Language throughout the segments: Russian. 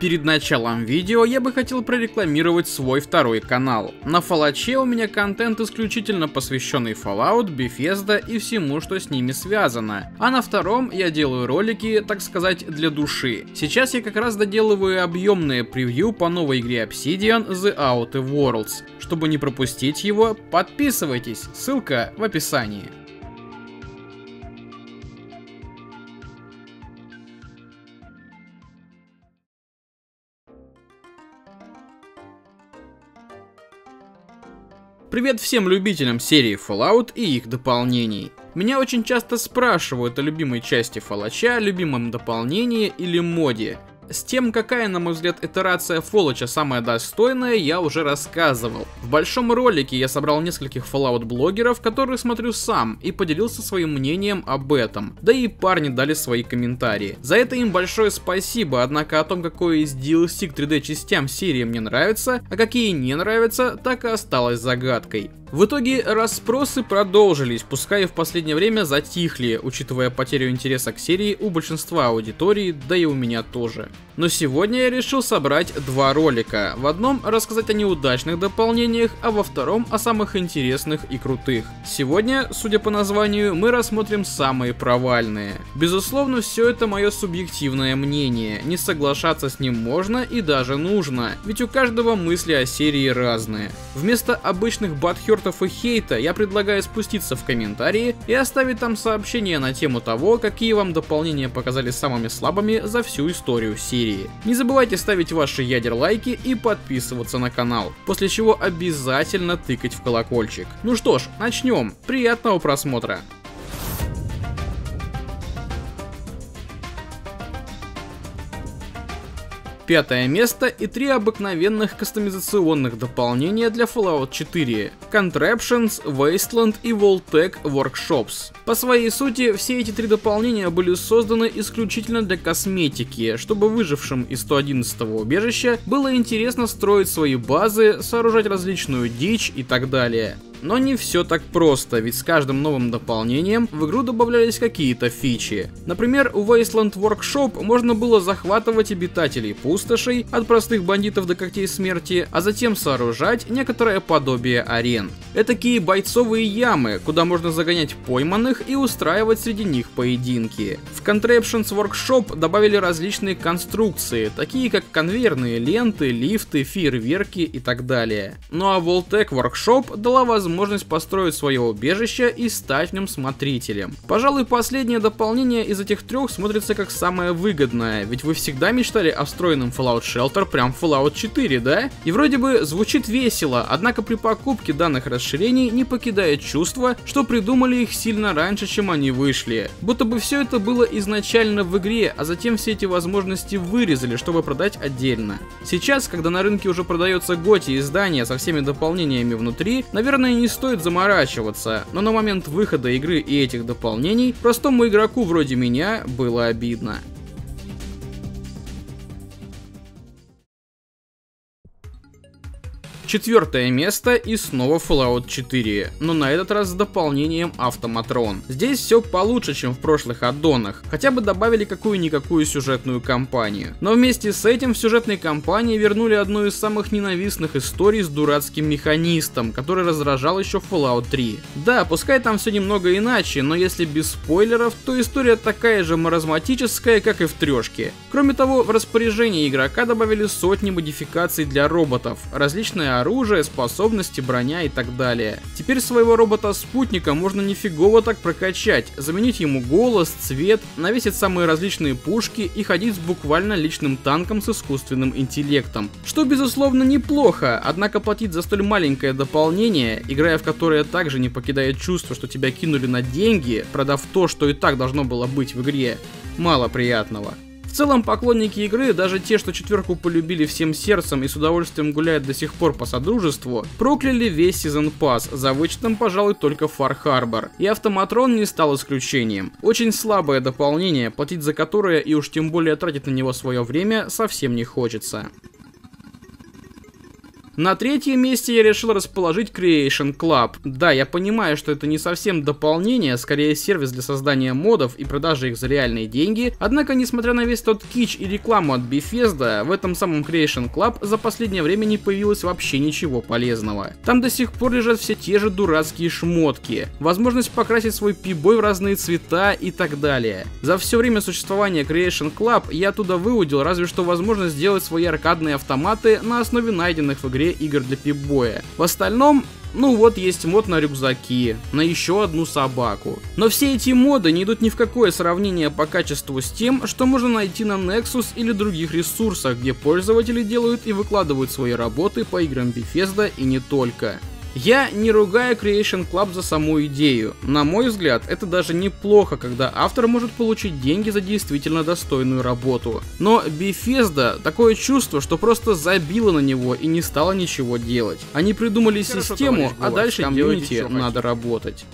Перед началом видео я бы хотел прорекламировать свой второй канал. На Фалаче у меня контент, исключительно посвященный Fallout, Bethesda и всему, что с ними связано. А на втором я делаю ролики, так сказать, для души. Сейчас я как раз доделываю объемное превью по новой игре Obsidian The Out of Worlds. Чтобы не пропустить его, подписывайтесь, ссылка в описании. Привет всем любителям серии Fallout и их дополнений. Меня очень часто спрашивают о любимой части Фалача, любимом дополнении или моде. С тем, какая, на мой взгляд, итерация Фалача самая достойная, я уже рассказывал. В большом ролике я собрал нескольких Fallout-блогеров, которые смотрю сам, и поделился своим мнением об этом. Да и парни дали свои комментарии. За это им большое спасибо, однако о том, какое из DLC к 3D частям серии мне нравится, а какие не нравятся, так и осталось загадкой. В итоге расспросы продолжились, пускай и в последнее время затихли, учитывая потерю интереса к серии у большинства аудитории, да и у меня тоже. Но сегодня я решил собрать два ролика. В одном рассказать о неудачных дополнениях, а во втором о самых интересных и крутых. Сегодня, судя по названию, мы рассмотрим самые провальные. Безусловно, все это мое субъективное мнение, не соглашаться с ним можно и даже нужно, ведь у каждого мысли о серии разные. Вместо обычных бадхёртов и хейта, я предлагаю спуститься в комментарии и оставить там сообщение на тему того, какие вам дополнения показались самыми слабыми за всю историю серии. Не забывайте ставить ваши ядерлайки и подписываться на канал, после чего обязательно тыкать в колокольчик. Ну что ж, начнем. Приятного просмотра! Пятое место и три обыкновенных кастомизационных дополнения для Fallout 4 – Contraptions, Wasteland и Vault-Tec Workshops. По своей сути, все эти три дополнения были созданы исключительно для косметики, чтобы выжившим из 111-го убежища было интересно строить свои базы, сооружать различную дичь и так далее. Но не все так просто, ведь с каждым новым дополнением в игру добавлялись какие-то фичи. Например, у Wasteland Workshop можно было захватывать обитателей пустошей, от простых бандитов до когтей смерти, а затем сооружать некоторое подобие арен. Этакие бойцовые ямы, куда можно загонять пойманных и устраивать среди них поединки. В Contraptions Workshop добавили различные конструкции, такие как конвейерные ленты, лифты, фейерверки и так далее. Ну а Vault-Tec Workshop дала возможность построить свое убежище и стать в нем смотрителем. Пожалуй, последнее дополнение из этих трех смотрится как самое выгодное, ведь вы всегда мечтали о встроенном Fallout Shelter прям в Fallout 4, да? И вроде бы звучит весело, однако при покупке данных расширений не покидает чувство, что придумали их сильно раньше, чем они вышли. Будто бы все это было изначально в игре, а затем все эти возможности вырезали, чтобы продать отдельно. Сейчас, когда на рынке уже продается GOTY издание со всеми дополнениями внутри, наверное, не стоит заморачиваться, но на момент выхода игры и этих дополнений простому игроку вроде меня было обидно. Четвертое место и снова Fallout 4, но на этот раз с дополнением Автоматрон. Здесь все получше, чем в прошлых аддонах, хотя бы добавили какую-никакую сюжетную кампанию. Но вместе с этим в сюжетной кампании вернули одну из самых ненавистных историй с дурацким механистом, который раздражал еще Fallout 3. Да, пускай там все немного иначе, но если без спойлеров, то история такая же маразматическая, как и в трешке. Кроме того, в распоряжение игрока добавили сотни модификаций для роботов, различные оружие, способности, броня и так далее. Теперь своего робота-спутника можно нифигово так прокачать, заменить ему голос, цвет, навесить самые различные пушки и ходить с буквально личным танком с искусственным интеллектом. Что, безусловно, неплохо, однако платить за столь маленькое дополнение, играя в которое также не покидает чувство, что тебя кинули на деньги, продав то, что и так должно было быть в игре, мало приятного. В целом, поклонники игры, даже те, что четверку полюбили всем сердцем и с удовольствием гуляют до сих пор по содружеству, прокляли весь сезон пасс, за вычетом, пожалуй, только Far Harbor. И Автоматрон не стал исключением. Очень слабое дополнение, платить за которое и уж тем более тратить на него свое время совсем не хочется. На третьем месте я решил расположить Creation Club. Да, я понимаю, что это не совсем дополнение, скорее сервис для создания модов и продажи их за реальные деньги, однако, несмотря на весь тот кич и рекламу от Bethesda, в этом самом Creation Club за последнее время не появилось вообще ничего полезного. Там до сих пор лежат все те же дурацкие шмотки, возможность покрасить свой пибой в разные цвета и так далее. За все время существования Creation Club я оттуда выудил разве что возможность сделать свои аркадные автоматы на основе найденных в игре игр для пибоя. В остальном... ну вот, есть мод на рюкзаки, на еще одну собаку. Но все эти моды не идут ни в какое сравнение по качеству с тем, что можно найти на Nexus или других ресурсах, где пользователи делают и выкладывают свои работы по играм Bethesda и не только. Я не ругаю Creation Club за саму идею. На мой взгляд, это даже неплохо, когда автор может получить деньги за действительно достойную работу. Но Bethesda такое чувство, что просто забила на него и не стала ничего делать. Они придумали систему, а дальше комьюнити надо работать.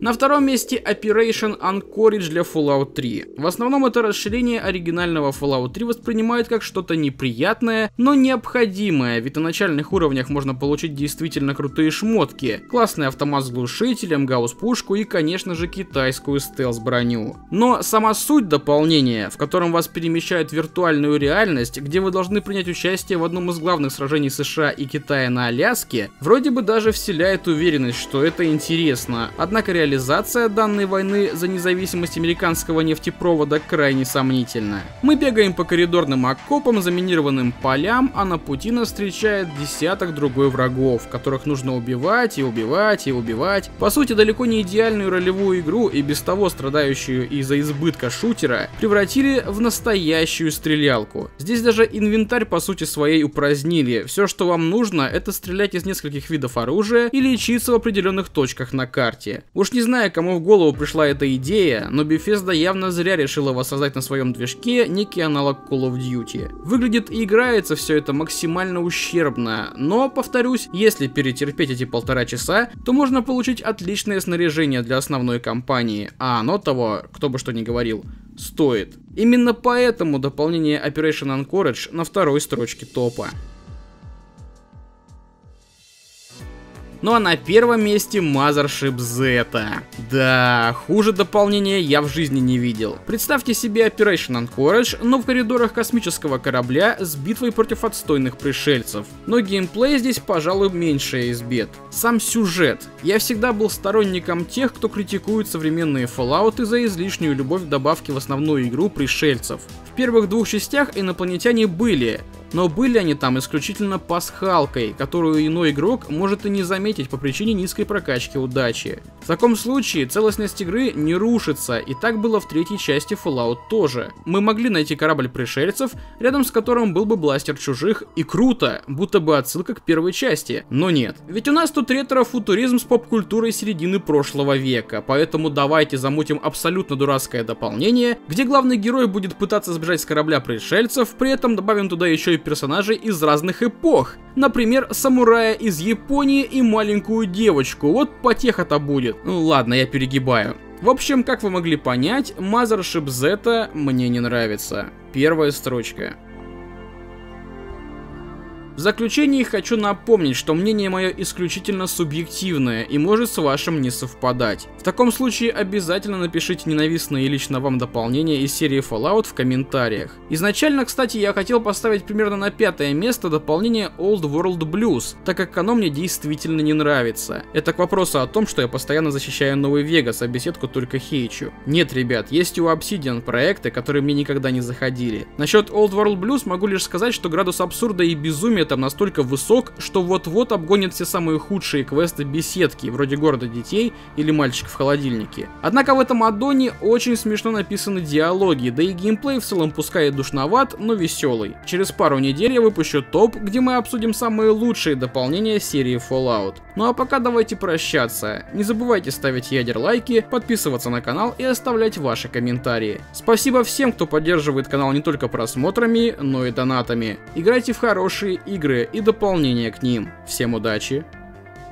На втором месте Operation Anchorage для Fallout 3. В основном это расширение оригинального Fallout 3 воспринимают как что-то неприятное, но необходимое, ведь на начальных уровнях можно получить действительно крутые шмотки, классный автомат с глушителем, гаусс-пушку и, конечно же, китайскую стелс-броню. Но сама суть дополнения, в котором вас перемещают в виртуальную реальность, где вы должны принять участие в одном из главных сражений США и Китая на Аляске, вроде бы даже вселяет уверенность, что это интересно, однако реализация данной войны за независимость американского нефтепровода крайне сомнительна. Мы бегаем по коридорным окопам, заминированным полям, а на пути нас встречает десяток другой врагов, которых нужно убивать и убивать и убивать. По сути, далеко не идеальную ролевую игру и без того страдающую из-за избытка шутера превратили в настоящую стрелялку. Здесь даже инвентарь по сути своей упразднили. Все, что вам нужно, это стрелять из нескольких видов оружия и лечиться в определенных точках на карте. Уж не знаю, кому в голову пришла эта идея, но Bethesda явно зря решила воссоздать на своем движке некий аналог Call of Duty. Выглядит и играется все это максимально ущербно, но, повторюсь, если перетерпеть эти 1,5 часа, то можно получить отличное снаряжение для основной кампании, а оно того, кто бы что ни говорил, стоит. Именно поэтому дополнение Operation Anchorage на второй строчке топа. Ну а на первом месте Mothership Zeta. Да, хуже дополнения я в жизни не видел. Представьте себе Operation Anchorage, но в коридорах космического корабля с битвой против отстойных пришельцев. Но геймплей здесь, пожалуй, меньшая из бед. Сам сюжет. Я всегда был сторонником тех, кто критикует современные Fallout за излишнюю любовь к добавке в основную игру пришельцев. В первых двух частях инопланетяне были, но были они там исключительно пасхалкой, которую иной игрок может и не заметить по причине низкой прокачки удачи. В таком случае целостность игры не рушится, и так было в третьей части Fallout тоже. Мы могли найти корабль пришельцев, рядом с которым был бы бластер чужих, и круто, будто бы отсылка к первой части, но нет. Ведь у нас тут ретро-футуризм с поп-культурой середины прошлого века, поэтому давайте замутим абсолютно дурацкое дополнение, где главный герой будет пытаться сбежать с корабля пришельцев, при этом добавим туда еще и персонажей из разных эпох. Например, самурая из Японии и маленькую девочку. Вот потеха-то будет. Ну ладно, я перегибаю. В общем, как вы могли понять, Mothership Zeta мне не нравится. Первая строчка. В заключение хочу напомнить, что мнение мое исключительно субъективное и может с вашим не совпадать. В таком случае обязательно напишите ненавистные лично вам дополнения из серии Fallout в комментариях. Изначально, кстати, я хотел поставить примерно на 5-е место дополнение Old World Blues, так как оно мне действительно не нравится. Это к вопросу о том, что я постоянно защищаю Новый Вегас, а беседку только хейчу. Нет, ребят, есть у Obsidian проекты, которые мне никогда не заходили. Насчет Old World Blues могу лишь сказать, что градус абсурда и безумия там настолько высок, что вот-вот обгонит все самые худшие квесты беседки, вроде города детей или мальчик в холодильнике. Однако в этом аддоне очень смешно написаны диалоги, да и геймплей в целом пускай и душноват, но веселый. Через пару недель я выпущу топ, где мы обсудим самые лучшие дополнения серии Fallout. Ну а пока давайте прощаться. Не забывайте ставить ядер лайки, подписываться на канал и оставлять ваши комментарии. Спасибо всем, кто поддерживает канал не только просмотрами, но и донатами. Играйте в хорошие игры и дополнения к ним. Всем удачи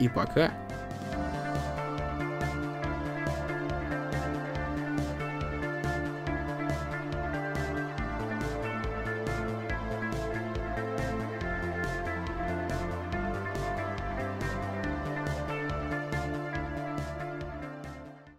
и пока!